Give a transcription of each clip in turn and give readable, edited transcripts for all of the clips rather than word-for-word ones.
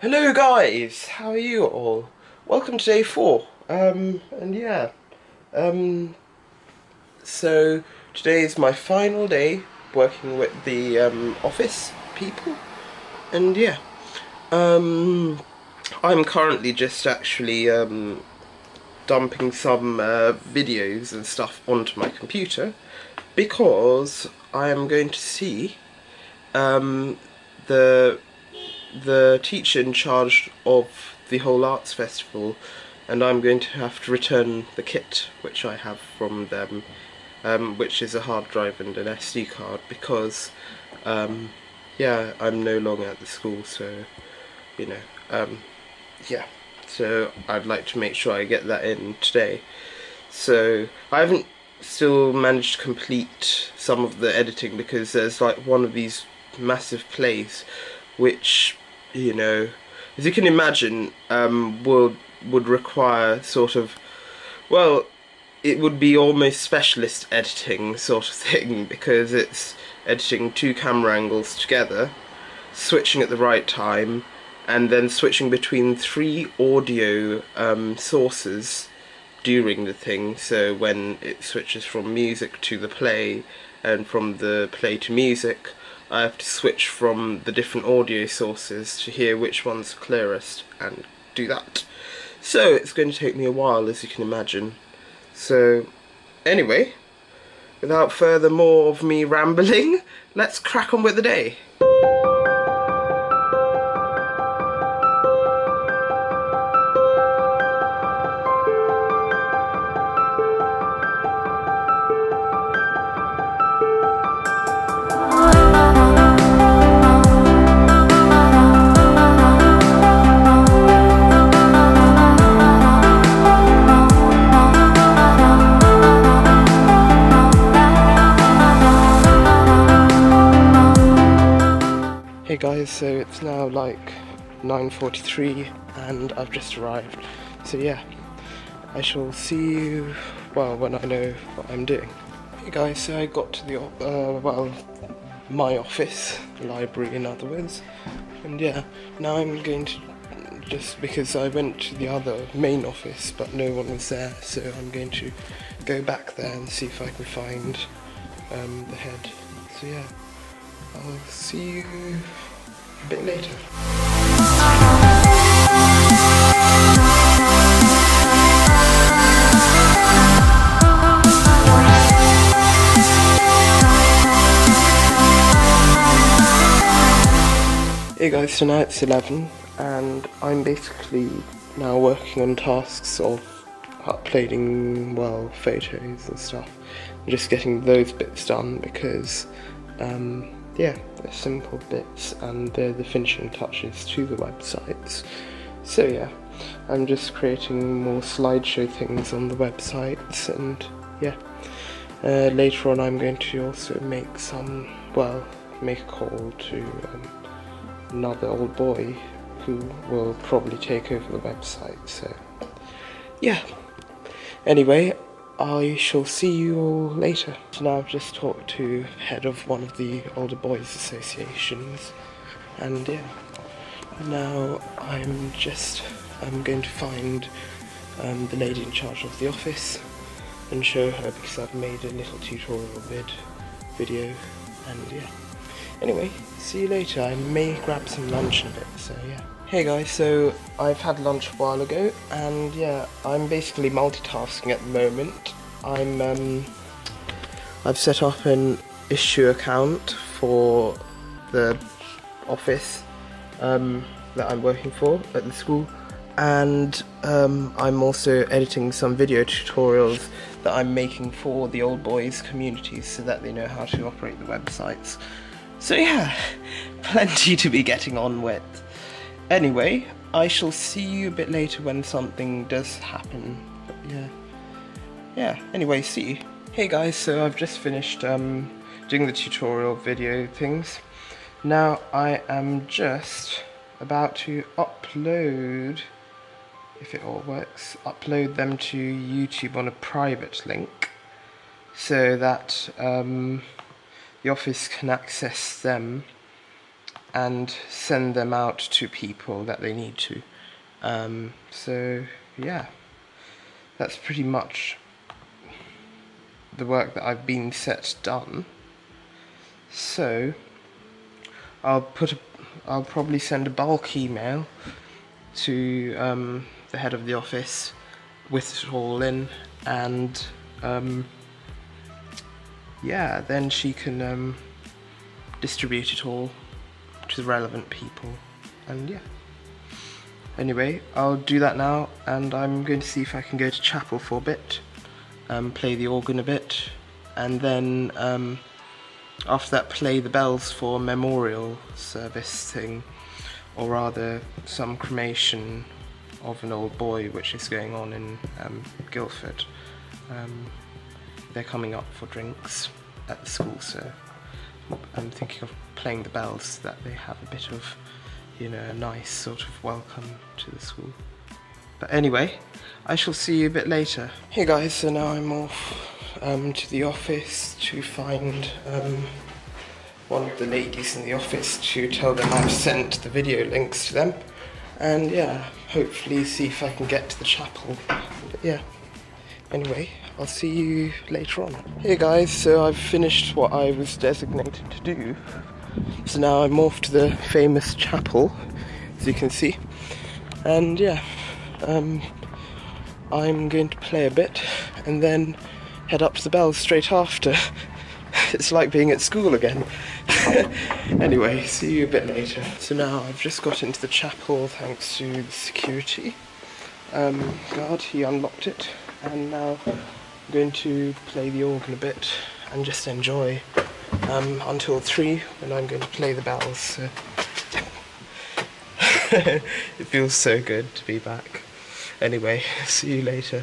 Hello guys, how are you all? Welcome to day 4. So today is my final day working with the office people, and yeah, I'm currently just actually dumping some videos and stuff onto my computer because I am going to see the teacher in charge of the whole arts festival, and I'm going to have to return the kit which I have from them, which is a hard drive and an SD card, because yeah, I'm no longer at the school, so you know, yeah, so I'd like to make sure I get that in today. So I haven't still managed to complete some of the editing because there's like one of these massive plays which, you know, as you can imagine, would require sort of, well, it would be almost specialist editing sort of thing, because it's editing 2 camera angles together, switching at the right time, and then switching between 3 audio sources during the thing, so when it switches from music to the play, and from the play to music, I have to switch from the different audio sources to hear which one's clearest and do that. So it's going to take me a while, as you can imagine. So anyway, without further more of me rambling, let's crack on with the day. Hey guys, so it's now like 9:43 and I've just arrived, so yeah, I shall see you, well, when I know what I'm doing. Hey guys, so I got to the, my office, library in other words, and yeah, now I'm going to, just because I went to the other main office but no one was there, so I'm going to go back there and see if I can find the head, so yeah. I'll see you a bit later. Hey guys, so now it's 11 and I'm basically now working on tasks of uploading, well, photos and stuff. I'm just getting those bits done because yeah, they're simple bits and they're the finishing touches to the websites. So yeah, I'm just creating more slideshow things on the websites, and yeah, later on I'm going to also make some, well, make a call to another old boy who will probably take over the website, so yeah. Anyway, I shall see you all later. So now I've just talked to head of one of the older boys associations, and yeah, now I'm going to find the lady in charge of the office and show her, because I've made a little tutorial video, and yeah. Anyway, see you later. I may grab some lunch in a bit, so yeah. Hey guys, so I've had lunch a while ago, and yeah, I'm basically multitasking at the moment. I've set up an issue account for the office that I'm working for at the school, and I'm also editing some video tutorials that I'm making for the old boys communities so that they know how to operate the websites. So yeah, plenty to be getting on with. Anyway, I shall see you a bit later when something does happen, but yeah. Yeah, anyway, see you. Hey guys, so I've just finished doing the tutorial video things. Now I am just about to upload, if it all works, upload them to YouTube on a private link, so that the office can access them and send them out to people that they need to. So yeah, that's pretty much the work that I've been set done. So I'll probably send a bulk email to the head of the office with it all in, and yeah, then she can distribute it all to the relevant people. And yeah, anyway, I'll do that now, and I'm going to see if I can go to chapel for a bit, play the organ a bit, and then after that play the bells for a memorial service thing, or rather some cremation of an old boy, which is going on in Guildford. They're coming up for drinks at the school, so I'm thinking of playing the bells so that they have a bit of, you know, a nice sort of welcome to the school. But anyway, I shall see you a bit later. Hey guys, so now I'm off to the office to find one of the ladies in the office to tell them I've sent the video links to them, and yeah, hopefully see if I can get to the chapel. But yeah, anyway, I'll see you later on. Hey guys, so I've finished what I was designated to do, so now I'm off to the famous chapel, as you can see, and yeah, I'm going to play a bit and then head up to the bells straight after. It's like being at school again. Anyway, see you a bit later. So now I've just got into the chapel thanks to the security guard. He unlocked it, and now I'm going to play the organ a bit and just enjoy until 3, when I'm going to play the bells. So. It feels so good to be back. Anyway, see you later.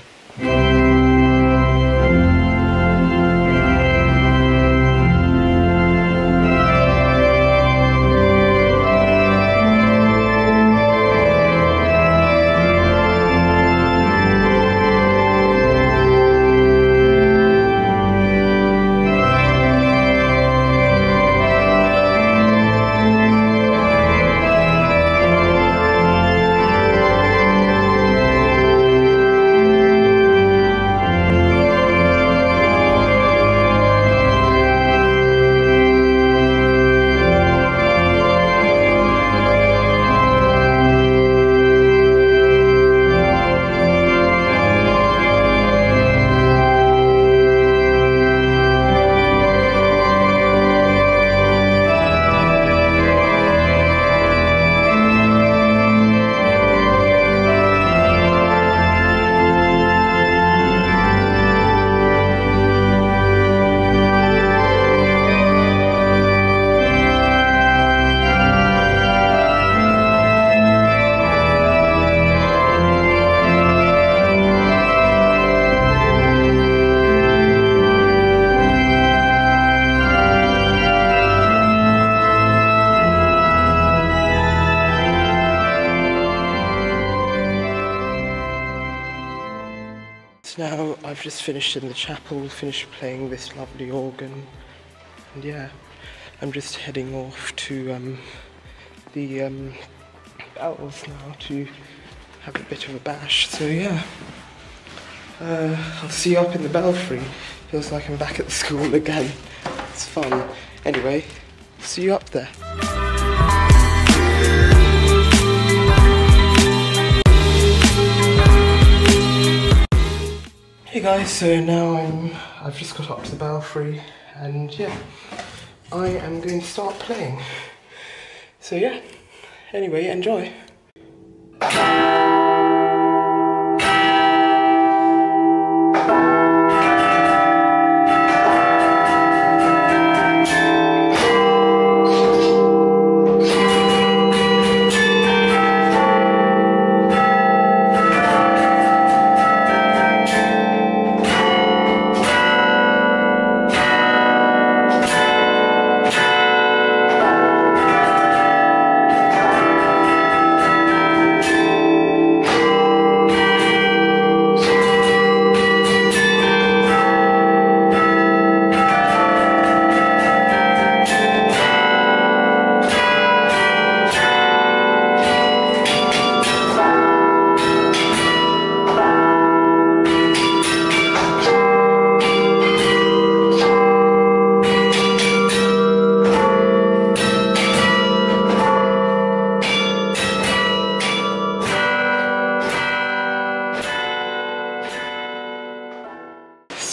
Now I've just finished in the chapel, finished playing this lovely organ, and yeah, I'm just heading off to the bells now to have a bit of a bash. So yeah, I'll see you up in the belfry. Feels like I'm back at school again. It's fun. Anyway, see you up there. Hey guys, so now I've just got up to the belfry, and yeah, I am going to start playing. So yeah, anyway, enjoy.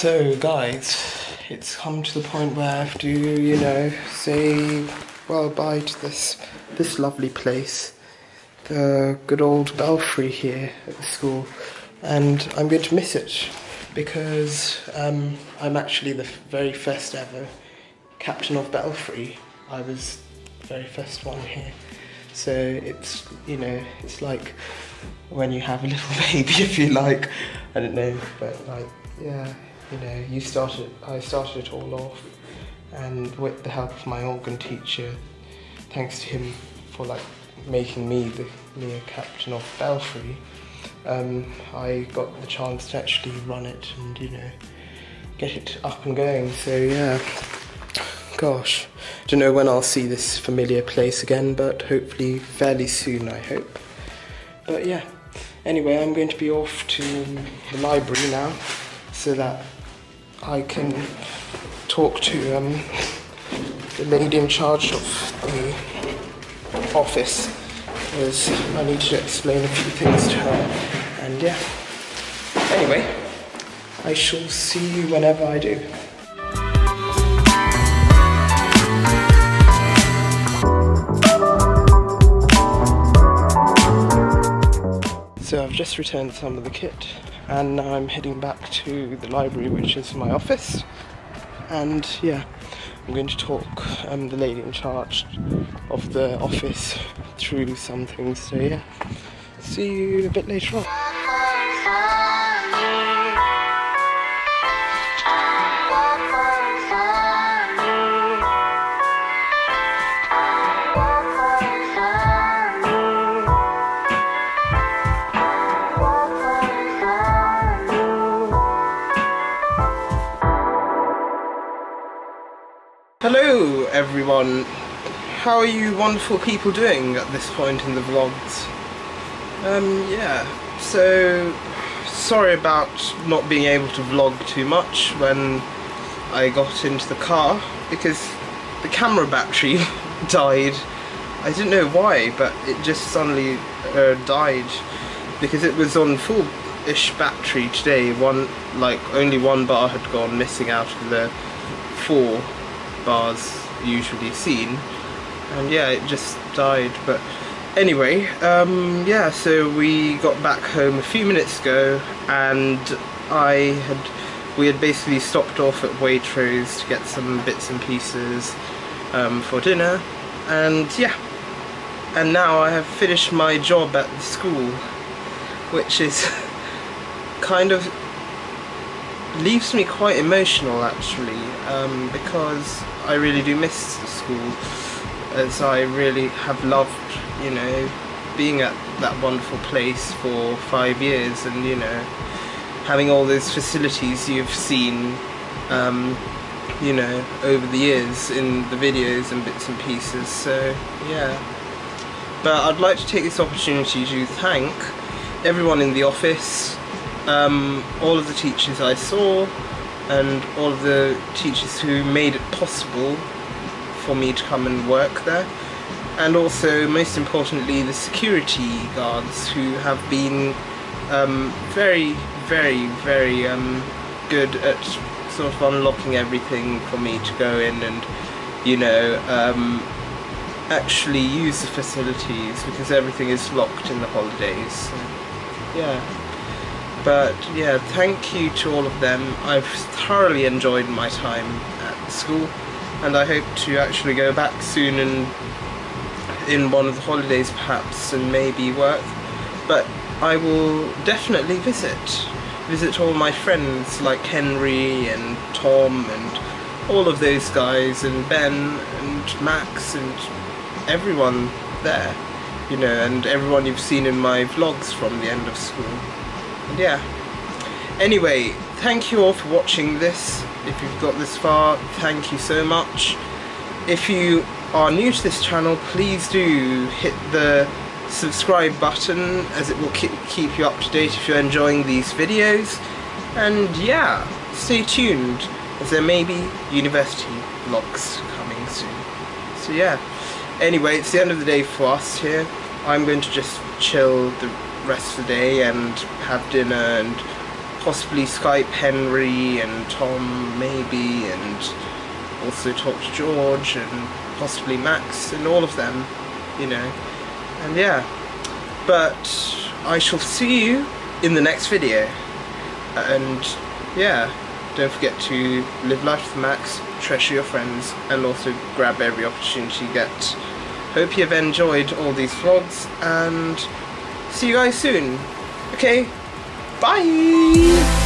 So guys, it's come to the point where I have to, you know, say well bye to this lovely place, the good old Belfry here at the school, and I'm going to miss it because I'm actually the very first ever captain of Belfry. I was the very first one here, so it's, you know, it's like when you have a little baby, if you like, I don't know, but like, yeah. You know, I started it all off, and with the help of my organ teacher, thanks to him for like making me a captain of Belfry, I got the chance to actually run it and, you know, get it up and going. So yeah, gosh, don't know when I'll see this familiar place again, but hopefully fairly soon, I hope. But yeah, anyway, I'm going to be off to the library now, so that I can talk to the lady in charge of the office, because I need to explain a few things to her. And yeah, anyway, I shall see you whenever I do. So I've just returned some of the kit, and now I'm heading back to the library, which is my office, and yeah, I'm going to talk the lady in charge of the office through some things, so yeah, see you a bit later on. Hello everyone, how are you wonderful people doing at this point in the vlogs? Yeah, so sorry about not being able to vlog too much when I got into the car, because the camera battery died. I didn't know why, but it just suddenly died, because it was on full-ish battery today. Only one bar had gone missing out of the four bars usually seen, and yeah, it just died. But anyway, yeah, so we got back home a few minutes ago, and we had basically stopped off at Waitrose to get some bits and pieces for dinner, and yeah, and now I have finished my job at the school, which is kind of leaves me quite emotional actually, because I really do miss school, as I really have loved, you know, being at that wonderful place for 5 years, and, you know, having all those facilities you've seen, you know, over the years in the videos and bits and pieces. So yeah, but I'd like to take this opportunity to thank everyone in the office, all of the teachers I saw, and all of the teachers who made it possible for me to come and work there, and also most importantly the security guards, who have been very, very, very good at sort of unlocking everything for me to go in and, you know, actually use the facilities, because everything is locked in the holidays, so yeah. But yeah, thank you to all of them. I've thoroughly enjoyed my time at school, and I hope to actually go back soon and in one of the holidays perhaps, and maybe work. But I will definitely visit all my friends like Henry and Tom and all of those guys, and Ben and Max and everyone there, you know, and everyone you've seen in my vlogs from the end of school. And yeah, anyway, thank you all for watching this. If you've got this far, thank you so much. If you are new to this channel, please do hit the subscribe button, as it will keep you up to date if you're enjoying these videos. And yeah, stay tuned, as there may be university vlogs coming soon. So yeah, anyway, it's the end of the day for us here. I'm going to just chill the rest of the day and have dinner and possibly Skype Henry and Tom maybe, and also talk to George and possibly Max and all of them, you know. And yeah, but I shall see you in the next video. And yeah, don't forget to live life with Max, treasure your friends, and also grab every opportunity you get. Hope you've enjoyed all these vlogs, and see you guys soon. Okay, bye!